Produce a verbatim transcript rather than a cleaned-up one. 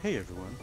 Hey everyone,